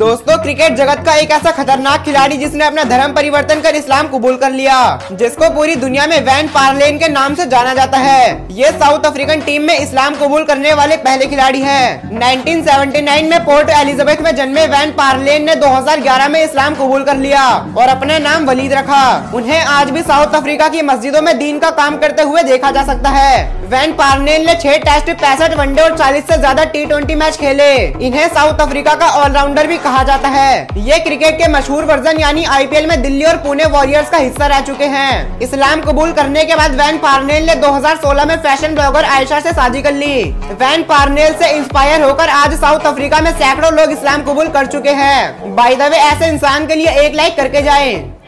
दोस्तों, क्रिकेट जगत का एक ऐसा खतरनाक खिलाड़ी जिसने अपना धर्म परिवर्तन कर इस्लाम कबूल कर लिया, जिसको पूरी दुनिया में वैन पार्लेन के नाम से जाना जाता है। ये साउथ अफ्रीकन टीम में इस्लाम कबूल करने वाले पहले खिलाड़ी हैं। 1979 में पोर्ट एलिजाबेथ में जन्मे वैन पार्लेन ने 2011 में इस्लाम कबूल कर लिया और अपना नाम वलीद रखा। उन्हें आज भी साउथ अफ्रीका की मस्जिदों में दीन का काम करते हुए देखा जा सकता है। वैन पार्लेन ने 6 टेस्ट, 65 वनडे और 40 से ज्यादा T20 मैच खेले। इन्हें साउथ अफ्रीका का ऑलराउंडर भी कहा जाता है। ये क्रिकेट के मशहूर वर्जन यानी IPL में दिल्ली और पुणे वॉरियर्स का हिस्सा रह चुके हैं। इस्लाम कबूल करने के बाद वैन पार्लेन ने 2016 में फैशन ब्लॉगर आयशा से शादी कर ली। वैन पार्लेन से इंस्पायर होकर आज साउथ अफ्रीका में सैकड़ों लोग इस्लाम कबूल कर चुके हैं। बाय द वे, ऐसे इंसान के लिए एक लाइक करके जाएं।